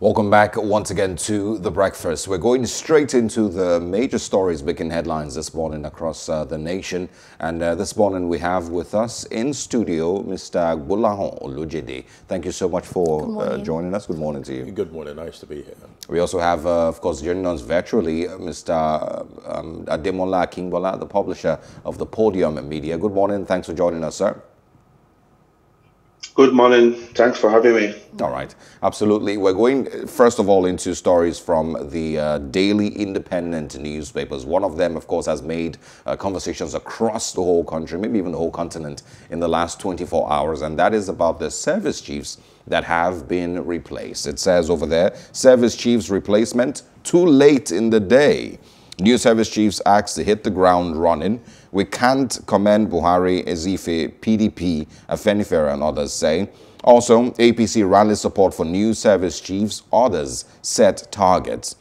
Welcome back once again to The Breakfast. We're going straight into the major stories making headlines this morning across the nation. And this morning we have with us in studio Mr. Ademola Olujede. Thank you so much for joining us. Good morning to you. Good morning. Nice to be here. We also have, of course, joining us virtually, Mr. Ademola Akinbola, the publisher of the Podium Media. Good morning. Thanks for joining us, sir. Good morning. Thanks for having me. All right. Absolutely. We're going, first of all, into stories from the Daily Independent newspapers. One of them, of course, has made conversations across the whole country, maybe even the whole continent, in the last 24 hours. And that is about the service chiefs that have been replaced. It says over there, service chiefs replacement too late in the day. New service chiefs asked to hit the ground running. We can't commend Buhari, Ezefe, PDP, Afenifera and others say. Also, APC rallies support for new service chiefs. Others set targets.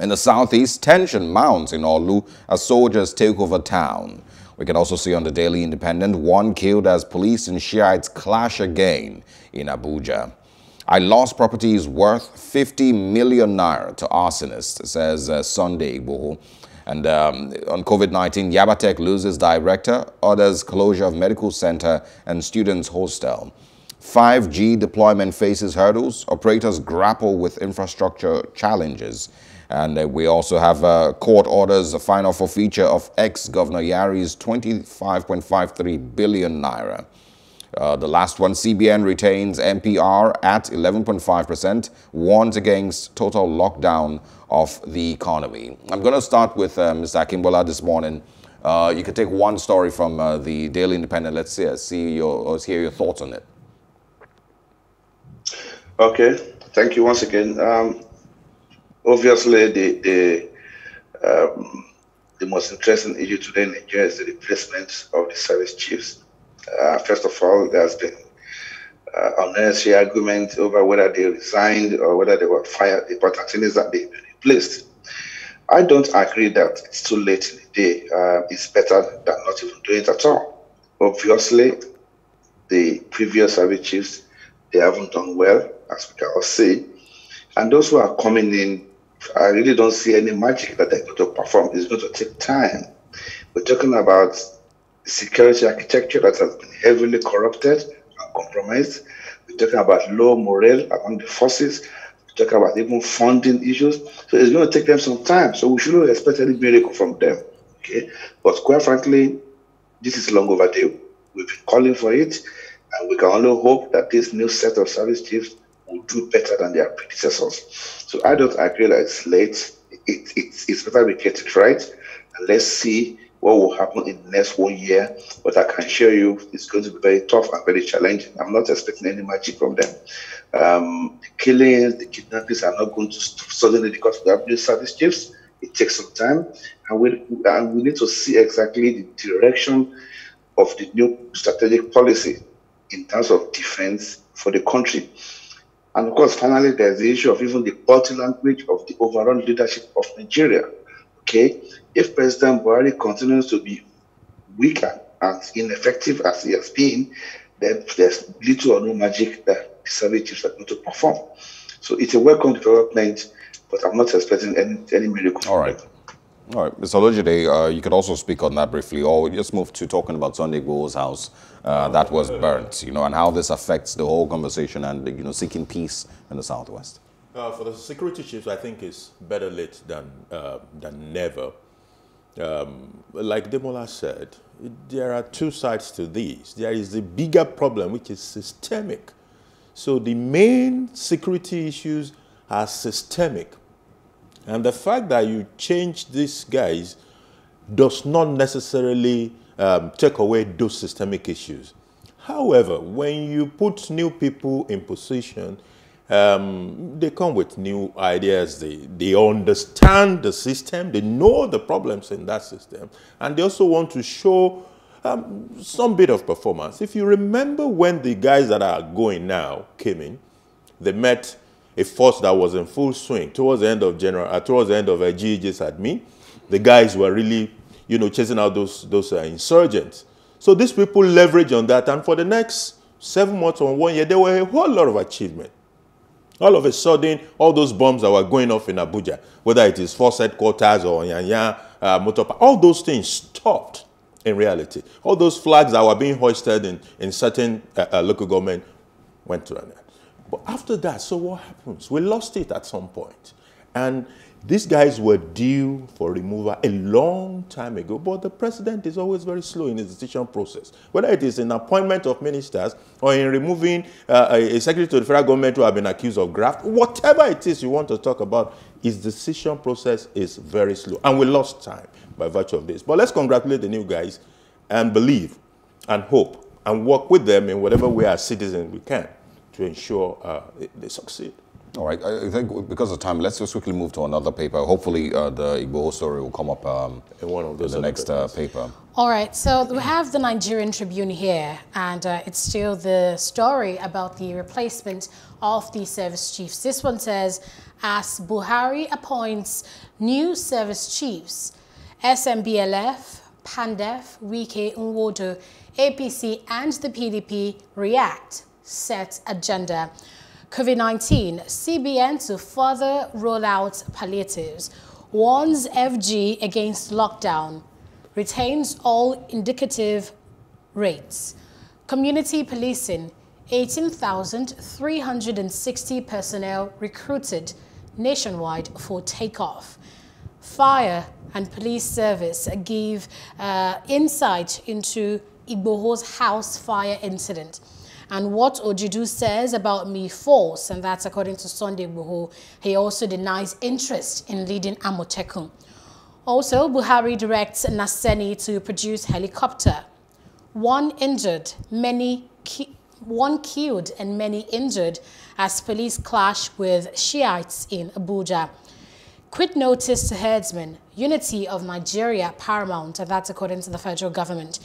In the southeast, tension mounts in Olu as soldiers take over town. We can also see on the Daily Independent, one killed as police and Shiites clash again in Abuja. I lost property is worth 50 million naira to arsonist, says Sunday Igboho. And on COVID-19, Yabatek loses director, orders closure of medical center and students' hostel. 5G deployment faces hurdles. Operators grapple with infrastructure challenges. And we also have court orders, a final forfeiture of ex-Governor Yari's 25.53 billion naira. The last one, CBN retains MPR at 11.5%, warns against total lockdown of the economy. I'm going to start with Mr. Akinbola this morning. You can take one story from the Daily Independent. Let's hear your thoughts on it. Okay, thank you once again. Obviously, the most interesting issue today in Nigeria is the replacement of the service chiefs. First of all, there has been unnecessary argument over whether they resigned or whether they were fired. The important thing is that they've been replaced. I don't agree that it's too late in the day. It's better than not even doing it at all. Obviously, the previous service chiefs, they haven't done well, as we can all see. And those who are coming in, I really don't see any magic that they're going to perform. It's going to take time. We're talking about security architecture that has been heavily corrupted and compromised. We're talking about low morale among the forces. We're talking about even funding issues. So it's going to take them some time. So we shouldn't expect any miracle from them. Okay? But quite frankly, this is long overdue. We've been calling for it, and we can only hope that this new set of service chiefs will do better than their predecessors. So I don't agree that it's late. It's better we get it right, and let's see what will happen in the next 1 year, but I can assure you it's going to be very tough and very challenging. I'm not expecting any magic from them. The killings, the kidnappings are not going to stop suddenly because we have new service chiefs. It takes some time, and we need to see exactly the direction of the new strategic policy in terms of defense for the country. And of course, finally, there's the issue of even the body language of the overall leadership of Nigeria. Okay, if President Buhari continues to be weaker and ineffective as he has been, then there's little or no magic that the service chiefs are going to perform. So it's a welcome development, but I'm not expecting any miracle. All right. All right, Mr. Olujede, you could also speak on that briefly, or just move to talking about Sunday Igboho's house that was burnt, you know, and how this affects the whole conversation and, you know, seeking peace in the Southwest. For the security chiefs, I think it's better late than never. Like Demola said, there are two sides to this. There is the bigger problem, which is systemic. So the main security issues are systemic. And the fact that you change these guys does not necessarily take away those systemic issues. However, when you put new people in position, they come with new ideas. They understand the system. They know the problems in that system. And they also want to show some bit of performance. If you remember when the guys that are going now came in, they met a force that was in full swing towards the end of GEJ's admin. The guys were really, you know, chasing out those insurgents. So these people leveraged on that. And for the next 7 months or 1 year, there were a whole lot of achievement. All of a sudden, all those bombs that were going off in Abuja, whether it is force headquarters or Yanya, motor park, all those things stopped in reality. All those flags that were being hoisted in certain local government went to an end. But after that, so what happens? We lost it at some point. And these guys were due for removal a long time ago, but the president is always very slow in his decision process. Whether it is in appointment of ministers or in removing a secretary to the federal government who have been accused of graft, whatever it is you want to talk about, his decision process is very slow. And we lost time by virtue of this. But let's congratulate the new guys and believe and hope and work with them in whatever way as citizens we can to ensure they succeed. All right, I think because of time, let's just quickly move to another paper. Hopefully, the Igboho story will come up in one of those in the next paper. All right, so we have the Nigerian Tribune here, and it's still the story about the replacement of the service chiefs. This one says, as Buhari appoints new service chiefs, SMBLF, PANDEF, Wike, Nwodo, APC, and the PDP react, set agenda. COVID-19, CBN to further roll out palliatives, warns FG against lockdown, retains all indicative rates. Community policing, 18,360 personnel recruited nationwide for takeoff. Fire and police service give insight into Igboho's house fire incident. And what Ojudu says about me false, and that's according to Sunday Igboho. He also denies interest in leading Amotekun. Also, Buhari directs Naseni to produce helicopter. One killed and many injured as police clash with Shiites in Abuja. Quick notice to herdsmen, unity of Nigeria paramount, and that's according to the federal government.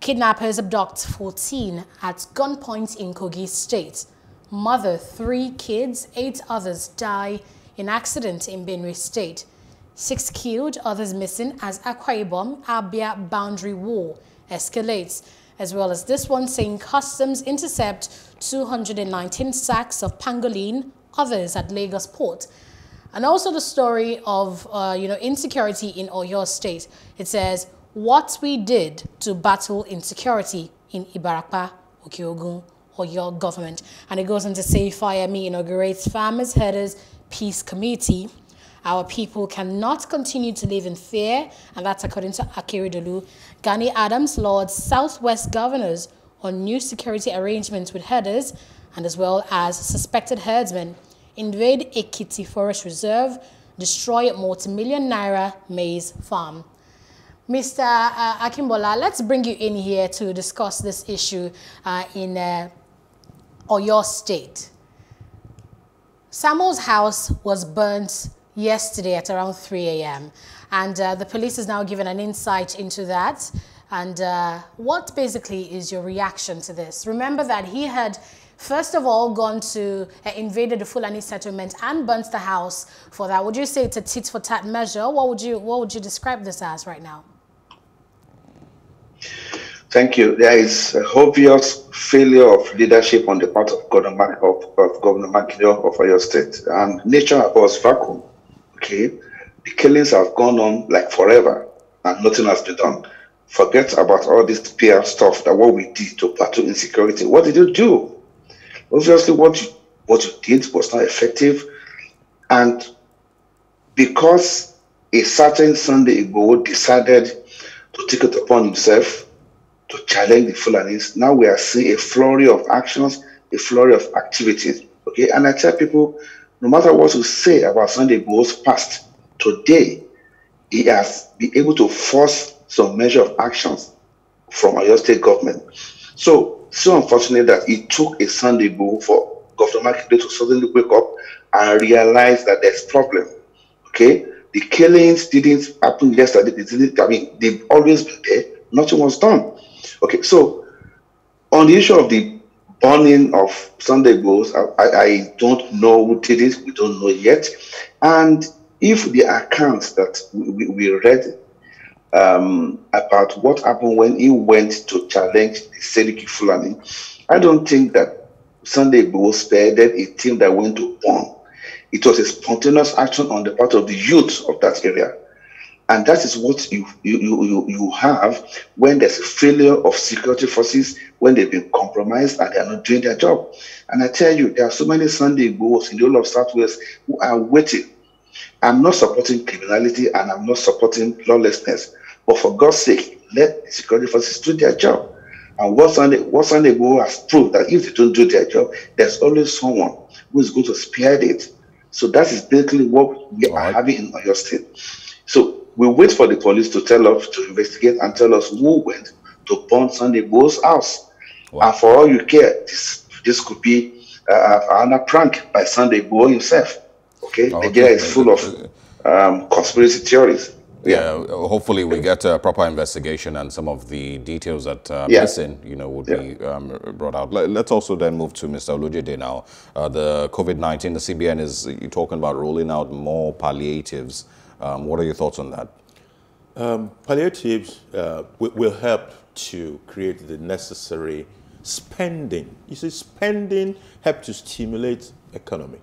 Kidnappers abduct 14 at gunpoint in Kogi State. Mother, 3 kids, 8 others die in accident in Benue State. 6 killed, others missing as Akwa Ibom Abia boundary war escalates. As well as this one saying customs intercept 219 sacks of pangolin, others at Lagos Port. And also the story of insecurity in Oyo State. It says, what we did to battle insecurity in Ibarapa, Okeogun, or your government. And it goes on to say, FireMe inaugurates Farmers Herders Peace Committee. Our people cannot continue to live in fear, and that's according to Akeredolu. Gani Adams lauds Southwest governors on new security arrangements with herders, and as well as suspected herdsmen. Invade Ekiti Forest Reserve, destroy multi-million-naira maize farm. Mr. Akinbola, let's bring you in here to discuss this issue in Oyo State. Samuel's house was burnt yesterday at around 3 a.m. and the police is now given an insight into that. And what basically is your reaction to this? Remember that he had, first of all, gone to invaded the Fulani settlement and burnt the house for that. Would you say it's a tit-for-tat measure? What would you describe this as right now? Thank you. There is an obvious failure of leadership on the part of Governor Makido of Oyo State, and nature abhors vacuum. Okay, the killings have gone on like forever, and nothing has been done. Forget about all this PR stuff that what we did to battle insecurity. What did you do? Obviously, what you did was not effective, and because a certain Sunday Igboho decided to take it upon himself to challenge the Fulanis, now we are seeing a flurry of actions, a flurry of activities. Okay, and I tell people, no matter what you say about Sunday Igboho's past, today he has been able to force some measure of actions from Oyo State government. So unfortunate that it took a Sunday Igboho for Governor Makido to suddenly wake up and realize that there's a problem. Okay, the killings didn't happen yesterday. They've always been there. Nothing was done. Okay, so on the issue of the burning of Sunday Igboho, I don't know who did it. We don't know yet. And if the accounts that we read about what happened when he went to challenge the Seliki Fulani, I don't think that Sunday Igboho spearheaded a team that went to Pon. It was a spontaneous action on the part of the youth of that area. And that is what you have when there's a failure of security forces, when they've been compromised and they are not doing their job. And I tell you, there are so many Sunday Igbohos in the whole of Southwest who are waiting. I'm not supporting criminality and I'm not supporting lawlessness. But for God's sake, let security forces do their job. And what Sunday Igboho has proved that if they don't do their job, there's always someone who is going to spearhead it. So that is basically what we are having in Oyo State. So we wait for the police to tell us, to investigate and tell us who went to burn Sunday Igboho's house. Wow. And for all you care, this could be another prank by Sunday Igboho himself. Okay, Nigeria is full of conspiracy theories. Yeah, hopefully we get a proper investigation and some of the details that are missing, would be brought out. Let's also then move to Mr. Olujede now. The COVID-19, the CBN is talking about rolling out more palliatives. What are your thoughts on that? Palliatives will help to create the necessary spending. You see, spending helps to stimulate economy.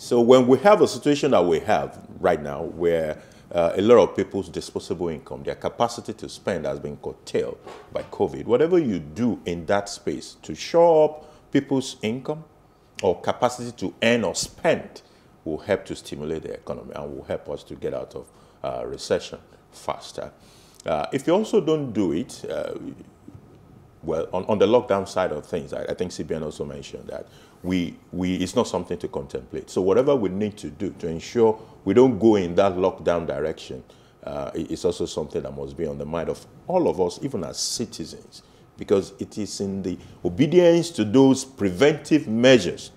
So when we have a situation that we have right now where a lot of people's disposable income, their capacity to spend has been curtailed by COVID. Whatever you do in that space to shore up people's income or capacity to earn or spend will help to stimulate the economy and will help us to get out of recession faster. If you also don't do it, well, on the lockdown side of things, I think CBN also mentioned that it's not something to contemplate. So whatever we need to do to ensure we don't go in that lockdown direction, it's also something that must be on the mind of all of us, even as citizens, because it is in the obedience to those preventive measures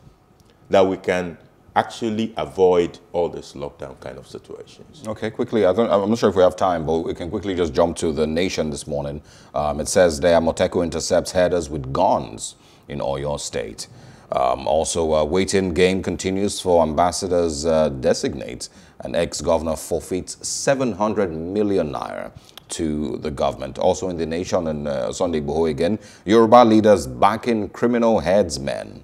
that we can actually avoid all this lockdown kind of situations. Okay, quickly, I'm not sure if we have time, but we can quickly just jump to The Nation this morning. It says there, Amotekun intercepts herders with guns in Oyo State. Also, waiting game continues for ambassadors designate, and ex-governor forfeits 700 million naira to the government. Also in The Nation and Sunday Igboho again, Yoruba leaders backing criminal headsmen.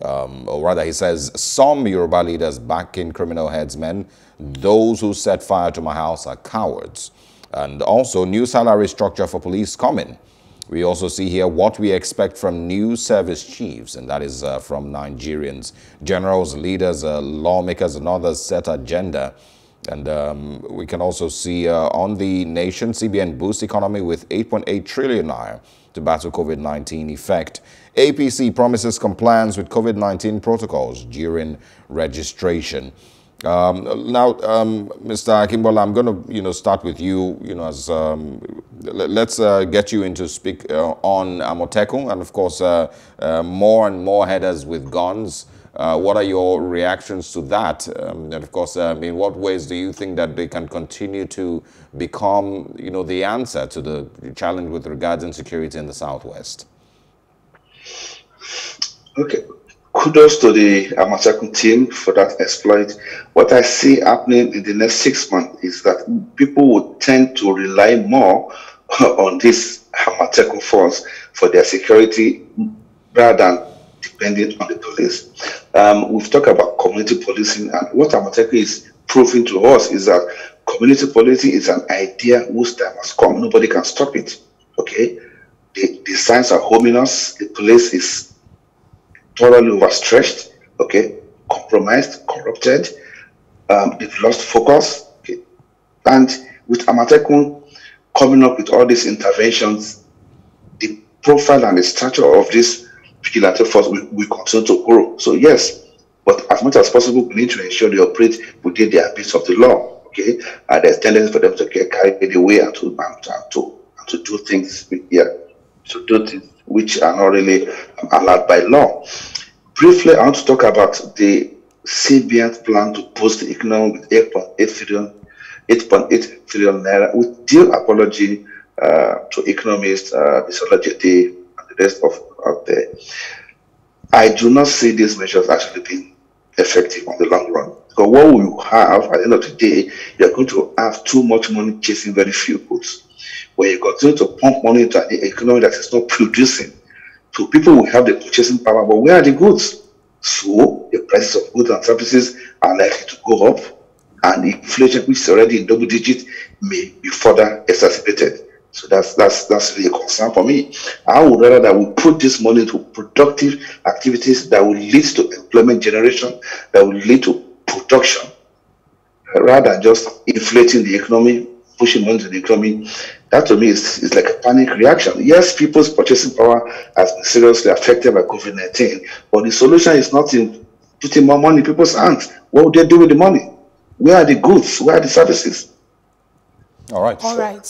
Or rather, he says, some Yoruba leaders backing criminal headsmen. Those who set fire to my house are cowards. And also, new salary structure for police coming. We also see here what we expect from new service chiefs, and that is from Nigerians. Generals, leaders, lawmakers, and others set agenda. And we can also see on The Nation, CBN boosts economy with 8.8 trillion naira to battle COVID-19 effect. APC promises compliance with COVID-19 protocols during registration. Now, Mr. Akinbola, I'm going to start with you. Let's get you in to speak on Amotekun and, of course, more and more headers with guns. What are your reactions to that? And of course, in what ways do you think that they can continue to become, the answer to the challenge with regards to insecurity in the Southwest? Okay. Kudos to the Amotekun team for that exploit. What I see happening in the next 6 months is that people will tend to rely more on this Amotekun force for their security rather than depending on the police. We've talked about community policing, and what Amotekun is proving to us is that community policing is an idea whose time has come. Nobody can stop it. Okay, the signs are ominous. The police is totally overstretched. Okay, compromised, corrupted. They've lost focus. Okay? And with Amotekun coming up with all these interventions, the profile and the stature of this vigilante force will continue to grow. So yes, but as much as possible, we need to ensure they operate within the abyss of the law. Okay, and there's tendency for them to get carried away and to do things which are not really allowed by law. Briefly, I want to talk about the CBN plan to boost the economy with 8.8 trillion naira, with due apology to economists, Mr. Olujede, and the rest of out there. I do not see these measures actually being effective on the long run. Because what we have at the end of the day, you're going to have too much money chasing very few goods. When you continue to pump money into an economy that is not producing, So people will have the purchasing power, but where are the goods? So the prices of goods and services are likely to go up, and inflation, which is already in double digits, may be further exacerbated. So that's really a concern for me. I would rather that we put this money into productive activities that will lead to employment generation, that will lead to production, rather than just inflating the economy, pushing money to the economy. That to me is like a panic reaction. Yes, people's purchasing power has been seriously affected by COVID-19, but the solution is not in putting more money in people's hands. What would they do with the money? Where are the goods? Where are the services? All right. All right.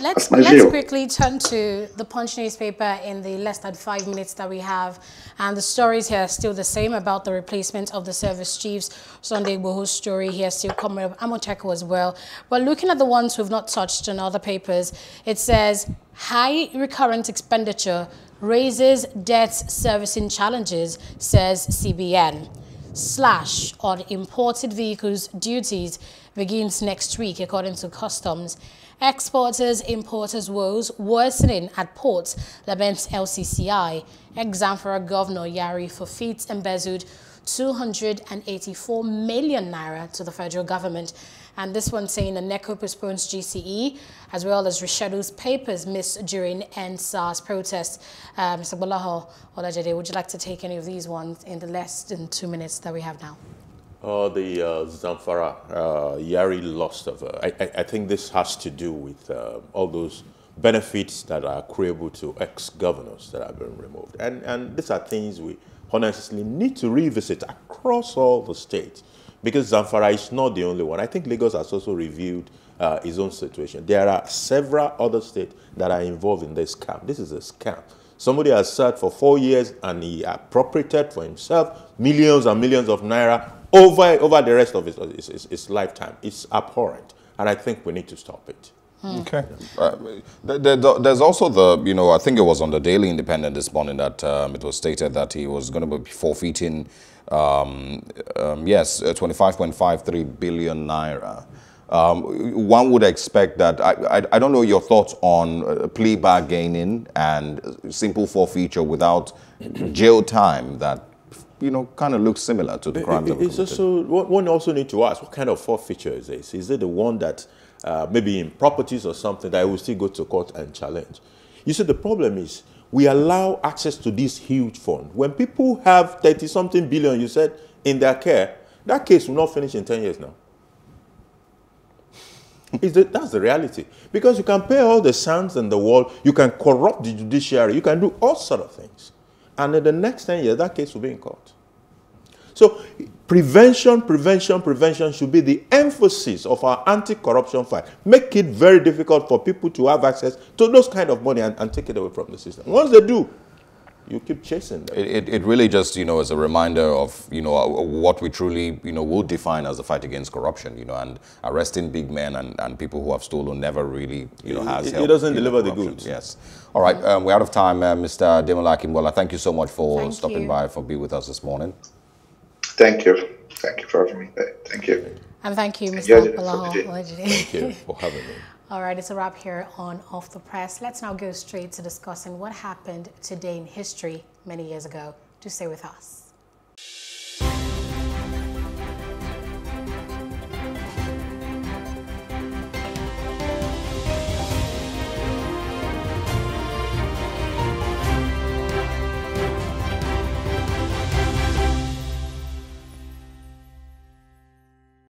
Let's quickly turn to the Punch newspaper in the less than 5 minutes that we have. And the stories here are still the same about the replacement of the service chiefs. Sunday Igboho's story here still coming up. Amotekun as well. But looking at the ones we've not touched on other papers, it says high recurrent expenditure raises debt servicing challenges, says CBN. Slash on imported vehicles duties begins next week, according to customs. Exporters, importers' woes worsening at ports, laments LCCI. Ex-Zamfara Governor Yari forfeits embezzled 284 million naira to the federal government. And this one saying the NECO postpones GCE, as well as reschedules papers missed during NSAR's protest. Mr. Bolaho Olajede, would you like to take any of these ones in the less than 2 minutes that we have now? The Zamfara Yari loss of... I think this has to do with all those benefits that are accruable to ex-governors that have been removed. And these are things we honestly need to revisit across all the states, because Zamfara is not the only one. I think Lagos has also reviewed its own situation. There are several other states that are involved in this scam. This is a scam. Somebody has sat for 4 years and he appropriated for himself millions and millions of naira over the rest of his lifetime. It's abhorrent, and I think we need to stop it. Okay. There's also the, you know, I think it was on the Daily Independent this morning that it was stated that he was going to be forfeiting, yes, 25.53 billion naira. One would expect that, I don't know your thoughts on plea bargaining and simple forfeiture without jail time that, you know, kind of looks similar to the crimes that were committed. Also, one also need to ask, what kind of forfeiture is this? Is it the one that maybe in properties or something that will still go to court and challenge? You see, the problem is we allow access to this huge fund. When people have 30-something billion, you said, in their care, that case will not finish in 10 years now. That's the reality. Because you can pay all the sands in the world, you can corrupt the judiciary, you can do all sort of things. And in the next 10 years, that case will be in court. So prevention, prevention, prevention should be the emphasis of our anti-corruption fight. Make it very difficult for people to have access to those kind of money and take it away from the system. Once they do, you keep chasing them. It really just, you know, is a reminder of, you know, what we truly, you know, will define as the fight against corruption, you know, and arresting big men and people who have stolen never really, you know, has helped. It doesn't deliver the goods. Yes. All right. We're out of time. Mr. Ademola Akinbola, thank you so much for stopping by, for being with us this morning. Thank you. Thank you for having me. Thank you. And thank you, Mr. Bolaho. Thank you for having me. All right, it's a wrap here on Off the Press. Let's now go straight to discussing what happened today in history many years ago. Do stay with us.